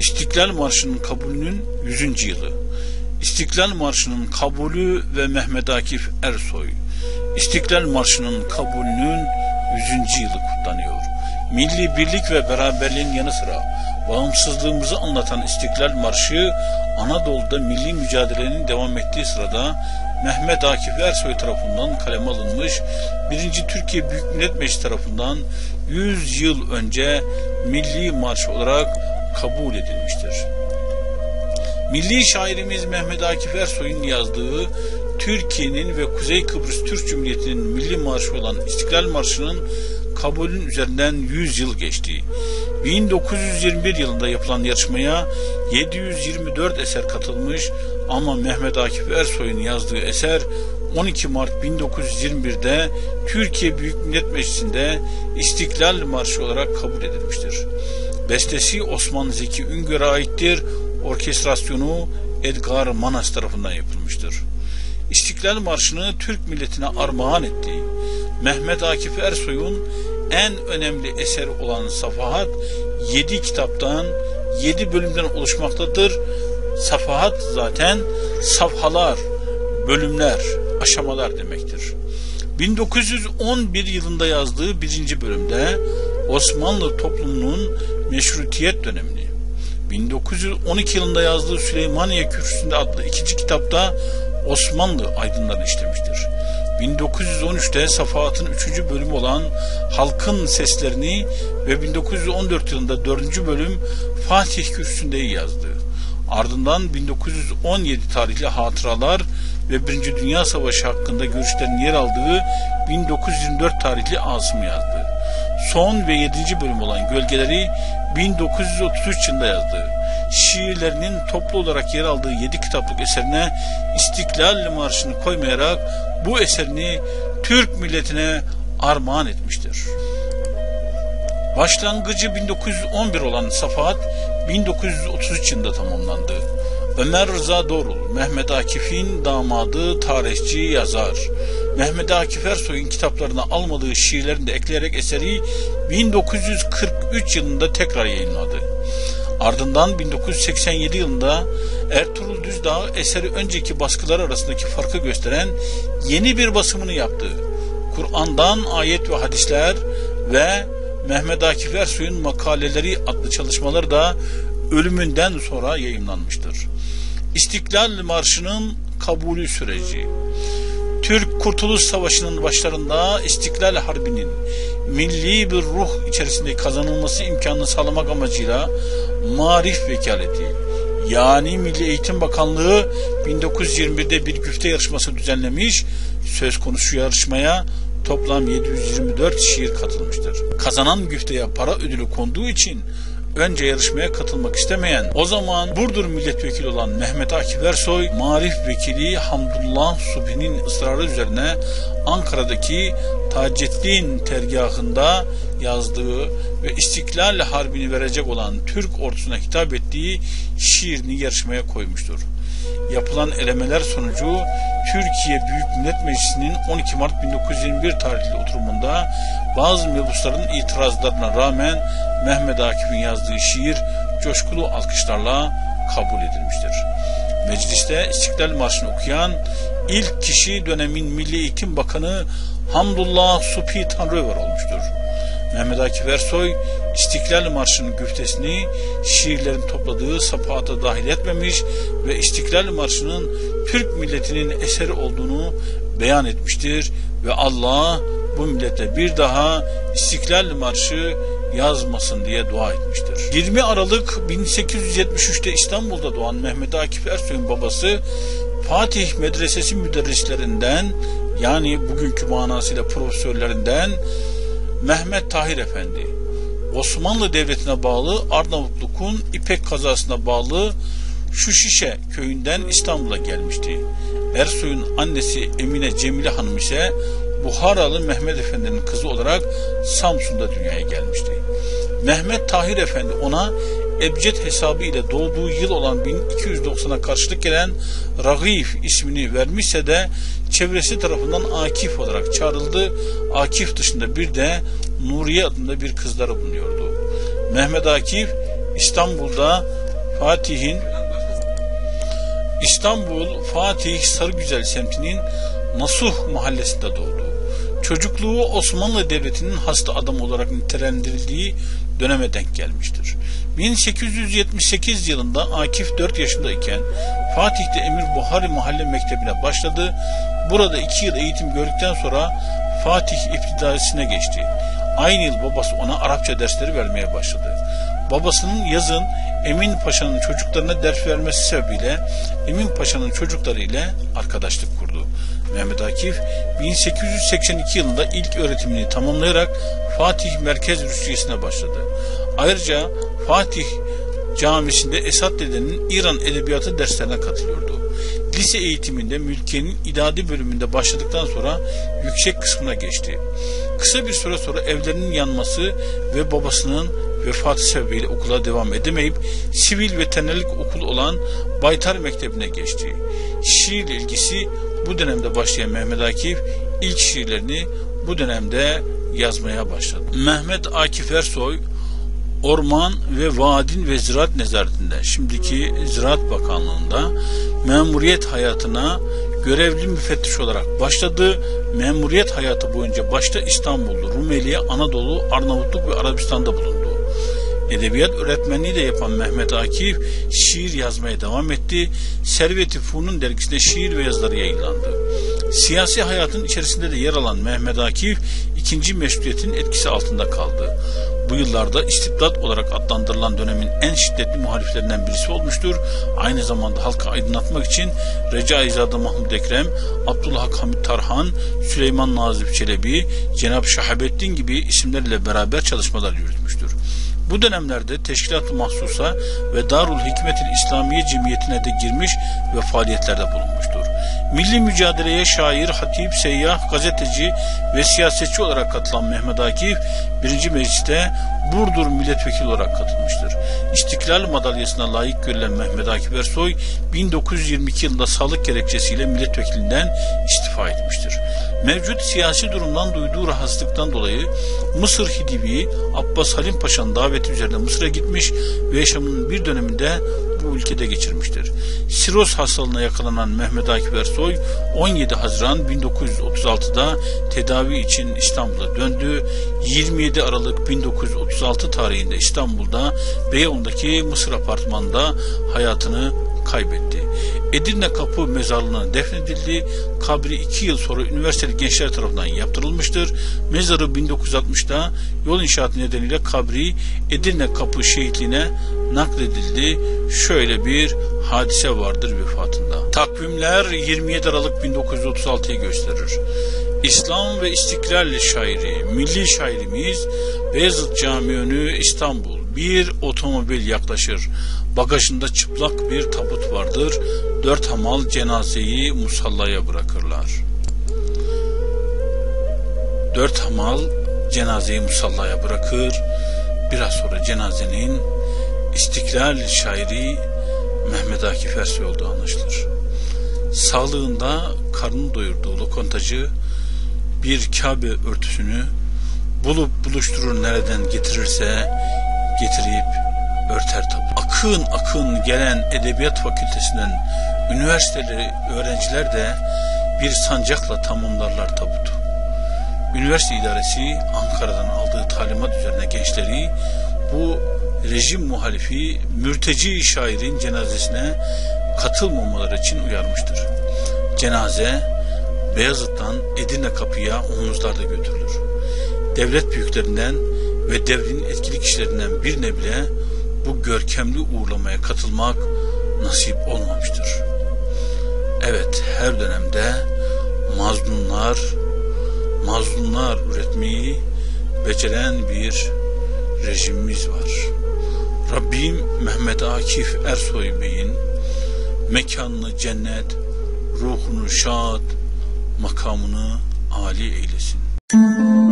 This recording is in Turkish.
İstiklal Marşı'nın kabulünün 100. yılı. İstiklal Marşı'nın kabulü ve Mehmet Akif Ersoy. İstiklal Marşı'nın kabulünün 100. yılı kutlanıyor. Milli birlik ve beraberliğin yanı sıra bağımsızlığımızı anlatan İstiklal Marşı, Anadolu'da milli mücadelenin devam ettiği sırada Mehmet Akif Ersoy tarafından kaleme alınmış, 1. Türkiye Büyük Millet Meclisi tarafından 100 yıl önce milli marş olarak kabul edilmiştir. Milli şairimiz Mehmet Akif Ersoy'un yazdığı Türkiye'nin ve Kuzey Kıbrıs Türk Cumhuriyeti'nin milli marşı olan İstiklal Marşı'nın kabulün üzerinden 100 yıl geçti. 1921 yılında yapılan yarışmaya 724 eser katılmış ama Mehmet Akif Ersoy'un yazdığı eser 12 Mart 1921'de Türkiye Büyük Millet Meclisi'nde İstiklal Marşı olarak kabul edilmiştir. Bestesi Osman Zeki Üngör'e aittir. Orkestrasyonu Edgar Manas tarafından yapılmıştır. İstiklal Marşı'nı Türk milletine armağan etti. Mehmet Akif Ersoy'un en önemli eser olan Safahat 7 kitaptan 7 bölümden oluşmaktadır. Safahat zaten safhalar, bölümler, aşamalar demektir. 1911 yılında yazdığı 1. bölümde Osmanlı toplumunun meşrutiyet dönemini, 1912 yılında yazdığı Süleymaniye Kürsüsü'nde adlı 2. kitapta Osmanlı aydınlarını işlemiştir. 1913'te Safahat'ın 3. bölümü olan Halkın Seslerini ve 1914 yılında 4. bölüm Fatih Kürsüsü'nde yazdı. Ardından 1917 tarihli Hatıralar ve 1. Dünya Savaşı hakkında görüşlerin yer aldığı 1924 tarihli Asım yazdı. Son ve 7. bölüm olan Gölgeleri 1933 yılında yazdı. Şiirlerinin toplu olarak yer aldığı 7 kitaplık eserine İstiklal Marşı'nı koymayarak bu eserini Türk milletine armağan etmiştir. Başlangıcı 1911 olan Safahat 1933 yılında tamamlandı. Ömer Rıza Doğrul, Mehmet Akif'in damadı, tarihçi, yazar. Mehmet Akif Ersoy'un kitaplarına almadığı şiirlerini de ekleyerek eseri 1943 yılında tekrar yayınladı. Ardından 1987 yılında Ertuğrul Düzdağ eseri önceki baskılar arasındaki farkı gösteren yeni bir basımını yaptı. Kur'an'dan ayet ve hadisler ve Mehmet Akif Ersoy'un makaleleri adlı çalışmaları da ölümünden sonra yayımlanmıştır. İstiklal Marşı'nın kabulü süreci. Türk Kurtuluş Savaşı'nın başlarında İstiklal Harbi'nin milli bir ruh içerisinde kazanılması imkanını sağlamak amacıyla Maarif Vekaleti, yani Milli Eğitim Bakanlığı 1921'de bir güfte yarışması düzenlemiş, söz konusu yarışmaya toplam 724 şiir katılmıştır. Kazanan güfteye para ödülü konduğu için önce yarışmaya katılmak istemeyen, o zaman Burdur milletvekili olan Mehmet Akif Ersoy, Maarif Vekili Hamdullah Suphi'nin ısrarı üzerine Ankara'daki Tacettin Dergahı'nda yazdığı ve İstiklal Harbi'ni verecek olan Türk ordusuna hitap ettiği şiirini yarışmaya koymuştur. Yapılan elemeler sonucu Türkiye Büyük Millet Meclisi'nin 12 Mart 1921 tarihli oturumunda bazı mebusların itirazlarına rağmen Mehmet Akif'in yazdığı şiir coşkulu alkışlarla kabul edilmiştir. Mecliste İstiklal Marşı'nı okuyan ilk kişi dönemin Milli Eğitim Bakanı Hamdullah Suphi Tanrıöver olmuştur. Mehmet Akif Ersoy, İstiklal Marşı'nın güftesini şiirlerin topladığı Safahat'a dahil etmemiş ve İstiklal Marşı'nın Türk milletinin eseri olduğunu beyan etmiştir ve Allah bu millete bir daha İstiklal Marşı yazmasın diye dua etmiştir. 20 Aralık 1873'te İstanbul'da doğan Mehmet Akif Ersoy'un babası Fatih Medresesi müderrislerinden, yani bugünkü manasıyla profesörlerinden Mehmet Tahir Efendi, Osmanlı Devleti'ne bağlı Arnavutluk'un İpek kazasına bağlı Şuşişe köyünden İstanbul'a gelmişti. Ersoy'un annesi Emine Cemile Hanım ise Buharalı Mehmet Efendi'nin kızı olarak Samsun'da dünyaya gelmişti. Mehmet Tahir Efendi ona ebced hesabı ile doğduğu yıl olan 1290'a karşılık gelen Ragif ismini vermişse de çevresi tarafından Akif olarak çağrıldı. Akif dışında bir de Nuriye adında bir kızları bulunuyordu. Mehmet Akif İstanbul'da İstanbul Fatih Sarıgüzel semtinin Nasuh mahallesinde doğdu. Çocukluğu Osmanlı Devleti'nin hasta adamı olarak nitelendirildiği döneme denk gelmiştir. 1878 yılında Akif 4 yaşındayken Fatih'te Emir Buhari Mahalle Mektebi'ne başladı. Burada 2 yıl eğitim gördükten sonra Fatih İptidaisi'ne geçti. Aynı yıl babası ona Arapça dersleri vermeye başladı. Babasının yazın Emin Paşa'nın çocuklarına ders vermesi sebebiyle Emin Paşa'nın çocukları ile arkadaşlık kurdu. Mehmet Akif 1882 yılında ilk öğretimini tamamlayarak Fatih Merkez Rüştiyesi'ne başladı. Ayrıca Fatih Camisi'nde Esad dedenin İran Edebiyatı derslerine katılıyordu. Lise eğitiminde Mülkiye'nin idadi bölümünde başladıktan sonra yüksek kısmına geçti. Kısa bir süre sonra evlerinin yanması ve babasının vefatı sebebiyle okula devam edemeyip sivil veterinerlik okulu olan Baytar Mektebi'ne geçti. Şiirle ilgisi bu dönemde başlayan Mehmet Akif ilk şiirlerini bu dönemde yazmaya başladı. Mehmet Akif Ersoy Orman ve Vadin ve Ziraat Nezareti'nde, şimdiki Ziraat Bakanlığı'nda memuriyet hayatına görevli müfettiş olarak başladı. Memuriyet hayatı boyunca başta İstanbul'da, Rumeli'ye, Anadolu, Arnavutluk ve Arabistan'da bulundu. Edebiyat öğretmenliği de yapan Mehmet Akif şiir yazmaya devam etti. Servet-i Fünun dergisinde şiir ve yazıları yayınlandı. Siyasi hayatın içerisinde de yer alan Mehmet Akif 2. Meşrutiyet'in etkisi altında kaldı. Bu yıllarda istibdat olarak adlandırılan dönemin en şiddetli muhaliflerinden birisi olmuştur. Aynı zamanda halka aydınlatmak için Recaizade Mahmud Ekrem, Abdülhak Hamid Tarhan, Süleyman Nazif Çelebi, Cenab-ı Şahabettin gibi isimlerle beraber çalışmalar yürütmüştür. Bu dönemlerde Teşkilat-ı Mahsusa ve Darul Hikmet-i İslamiye Cemiyeti'ne de girmiş ve faaliyetlerde bulunmuştur. Milli mücadeleye şair, hatip, seyyah, gazeteci ve siyasetçi olarak katılan Mehmet Akif 1. Meclis'te Burdur milletvekili olarak katılmıştır. İstiklal madalyasına layık görülen Mehmet Akif Ersoy 1922 yılında sağlık gerekçesiyle milletvekilinden istifa etmiştir. Mevcut siyasi durumdan duyduğu rahatsızlıktan dolayı Mısır Hidivi Abbas Halim Paşa'nın daveti üzerine Mısır'a gitmiş ve yaşamının bir döneminde bu ülkede geçirmiştir. Siroz hastalığına yakalanan Mehmet Akif Ersoy 17 Haziran 1936'da tedavi için İstanbul'a döndü. 27 Aralık 1936 tarihinde İstanbul'da Beyoğlu'ndaki Mısır apartmanında hayatını kaybetti. Edirne Kapı Mezarlığı'na defnedildi. Kabri 2 yıl sonra üniversiteli gençler tarafından yaptırılmıştır. Mezarı 1960'da yol inşaatı nedeniyle kabri Edirne Kapı Şehitliği'ne nakledildi. Şöyle bir hadise vardır vefatında. Takvimler 27 Aralık 1936'yı gösterir. İslam ve İstiklal şairi, milli şairimiz Beyazıt Camii önü İstanbul. Bir otomobil yaklaşır. Bagajında çıplak bir tabut vardır. 4 hamal cenazeyi musallaya bırakırlar. 4 hamal cenazeyi musallaya bırakır. Biraz sonra cenazenin İstiklal şairi Mehmet Akif Ersoy olduğu anlaşılır. Sağlığında karnını doyurduğu lokantacı bir Kabe örtüsünü bulup buluşturur, nereden getirirse getirip örter tabu. Akın akın gelen Edebiyat Fakültesinden üniversiteli öğrenciler de bir sancakla tamamlarlar tabutu. Üniversite idaresi Ankara'dan aldığı talimat üzerine gençleri bu rejim muhalifi mürteci şairin cenazesine katılmamaları için uyarmıştır. Cenaze Beyazıt'tan Edirne Kapı'ya omuzlarda götürülür. Devlet büyüklerinden ve devrin etkili kişilerinden birine bile bu görkemli uğurlamaya katılmak nasip olmamıştır. Evet, her dönemde mazlumlar üretmeyi beceren bir rejimimiz var. Rabbim Mehmet Akif Ersoy Bey'in mekanını cennet, ruhunu şad, makamını âli eylesin.